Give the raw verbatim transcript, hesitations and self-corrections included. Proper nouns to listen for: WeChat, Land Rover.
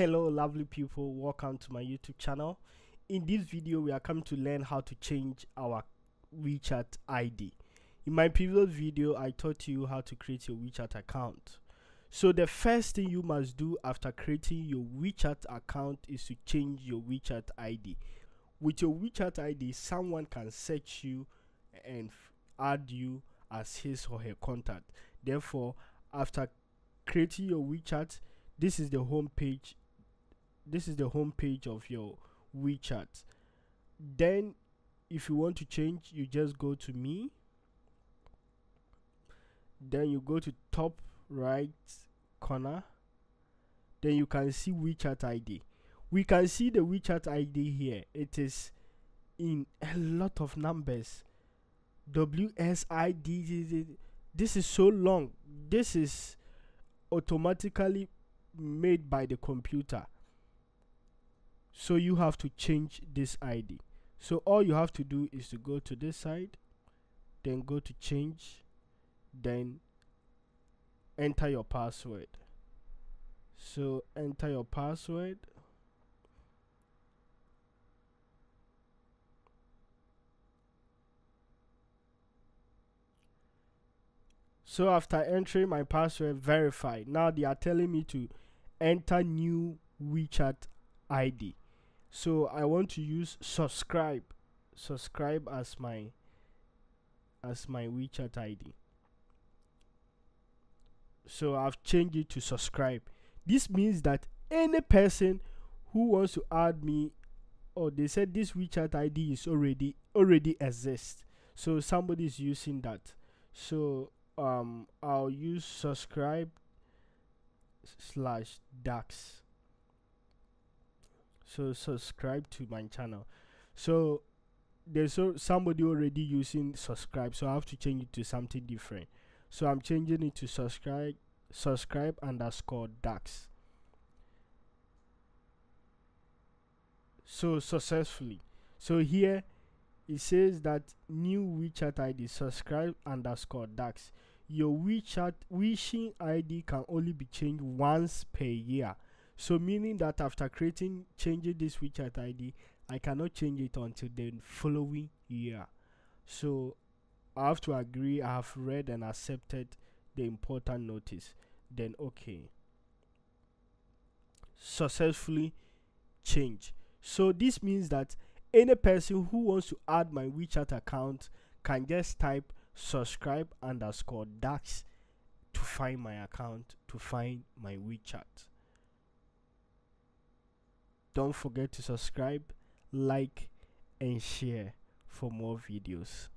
Hello lovely people, welcome to my YouTube channel. In this video we are coming to learn how to change our WeChat I D. In my previous video I taught you how to create your WeChat account. So the first thing you must do after creating your WeChat account is to change your WeChat I D. With your WeChat I D, someone can search you and add you as his or her contact. Therefore, after creating your WeChat, this is the home page This is the home page of your WeChat. Then if you want to change, you just go to me, then you go to top right corner, then you can see WeChat I D. We can see the WeChat I D here. It is in a lot of numbers. W S I D. This is so long. This is automatically made by the computer, so you have to change this I D. So all you have to do is to go to this side, then go to change, then enter your password. So enter your password, so after entering my password, verify. Now they are telling me to enter new WeChat I D. So I want to use subscribe subscribe as my as my WeChat I D. So I've changed it to subscribe. This means that any person who wants to add me, or they said this WeChat I D is already already exists, so somebody is using that. So um I'll use subscribe slash dax. So subscribe to my channel. So there's so somebody already using subscribe, so I have to change it to something different. So I'm changing it to subscribe subscribe underscore dax. So successfully. So here it says that new WeChat I D subscribe underscore dax. Your WeChat wishing I D can only be changed once per year. So meaning that after creating changing this WeChat I D, I cannot change it until the following year. So I have to agree. I have read and accepted the important notice. Then okay. Successfully change. So this means that any person who wants to add my WeChat account can just type subscribe underscore dax to find my account, to find my WeChat. Don't forget to subscribe, like and share for more videos.